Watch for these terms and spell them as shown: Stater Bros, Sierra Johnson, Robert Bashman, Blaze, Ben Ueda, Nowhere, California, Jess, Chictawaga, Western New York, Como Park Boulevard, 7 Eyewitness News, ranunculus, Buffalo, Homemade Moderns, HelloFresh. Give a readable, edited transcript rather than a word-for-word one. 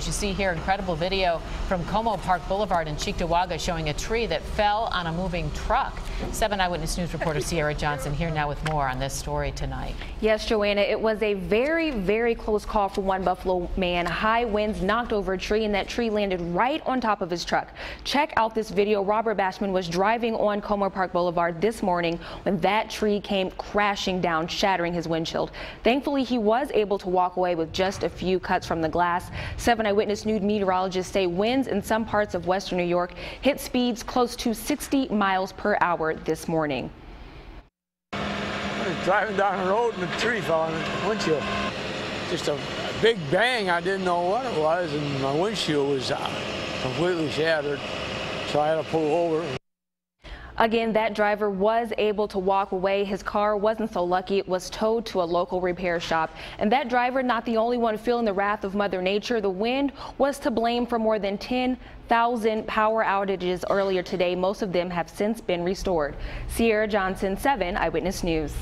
As you see here, incredible video from Como Park Boulevard in Chictawaga showing a tree that fell on a moving truck. 7 Eyewitness News reporter Sierra Johnson here now with more on this story tonight. Yes, Joanna, it was a very, very close call for one Buffalo man. High winds knocked over a tree, and that tree landed right on top of his truck. Check out this video. Robert Bashman was driving on Como Park Boulevard this morning when that tree came crashing down, shattering his windshield. Thankfully, he was able to walk away with just a few cuts from the glass. 7 Eyewitness News meteorologists say winds in some parts of western New York hit speeds close to 60 miles per hour this morning. I was driving down the road and the tree fell on the windshield. Just a big bang. I didn't know what it was, and my windshield was completely shattered, so I had to pull over. Again, that driver was able to walk away. His car wasn't so lucky. It was towed to a local repair shop. And that driver, not the only one feeling the wrath of Mother Nature. The wind was to blame for more than 10,000 power outages earlier today. Most of them have since been restored. Sierra Johnson, 7 Eyewitness News.